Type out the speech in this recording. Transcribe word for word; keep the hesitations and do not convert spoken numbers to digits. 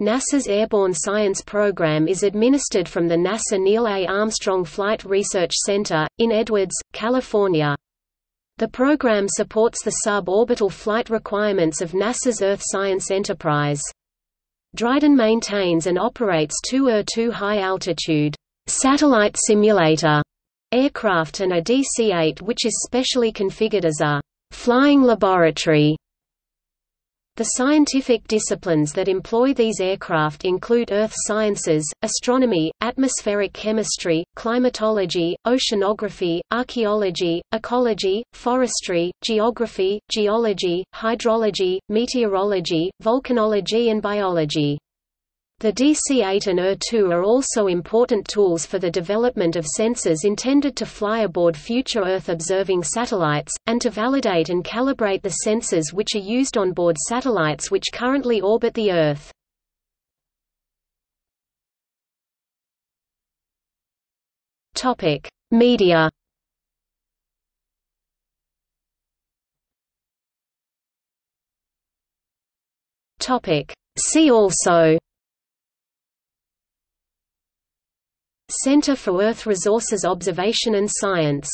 NASA's Airborne Science Program is administered from the NASA Neil A. Armstrong Flight Research Center, in Edwards, California. The program supports the sub-orbital flight requirements of NASA's Earth Science Enterprise. Dryden maintains and operates two E R two high-altitude satellite simulator aircraft and a D C eight which is specially configured as a flying laboratory. The scientific disciplines that employ these aircraft include earth sciences, astronomy, atmospheric chemistry, climatology, oceanography, archaeology, ecology, forestry, geography, geology, hydrology, meteorology, volcanology and biology. The D C eight and E R two are also important tools for the development of sensors intended to fly aboard future Earth-observing satellites, and to validate and calibrate the sensors which are used on board satellites which currently orbit the Earth. Topic: Media. Topic: See also. Center for Earth Resources Observation and Science.